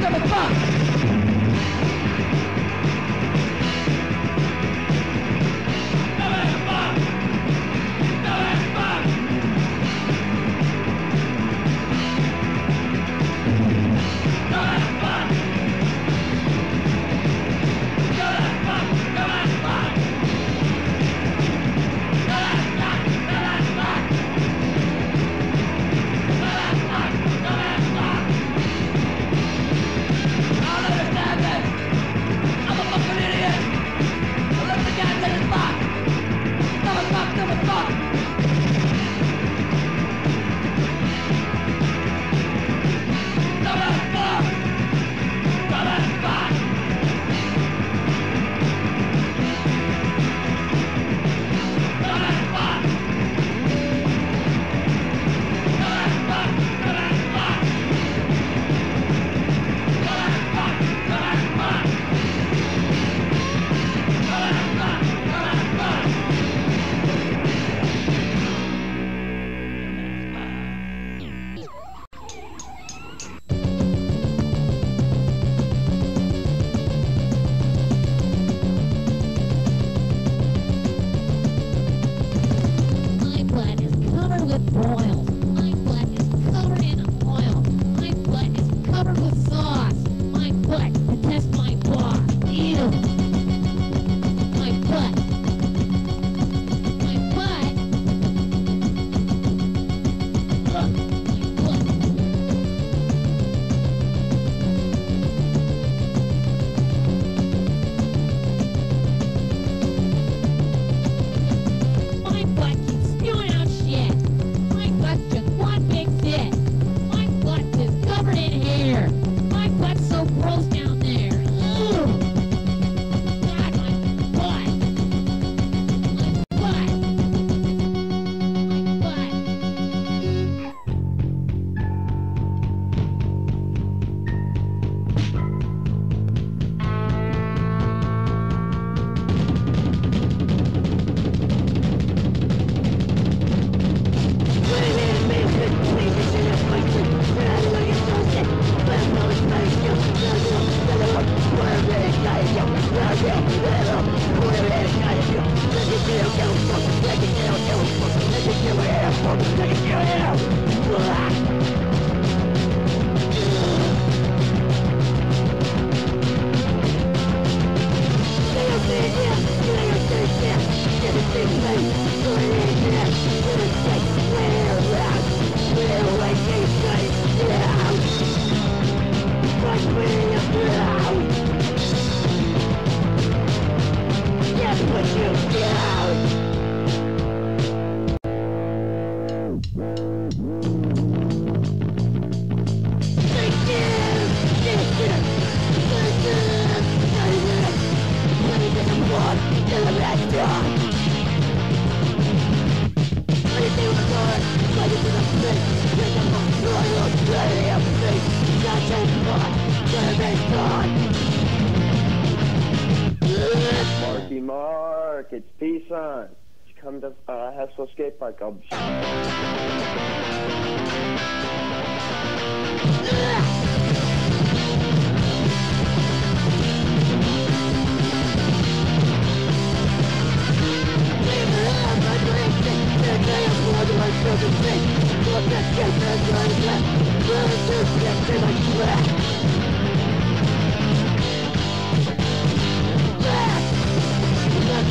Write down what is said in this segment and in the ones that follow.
gonna pop. This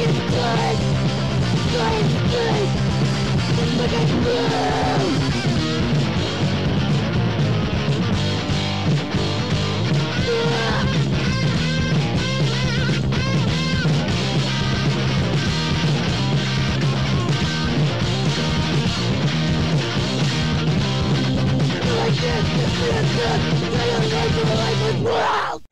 is the life of the world!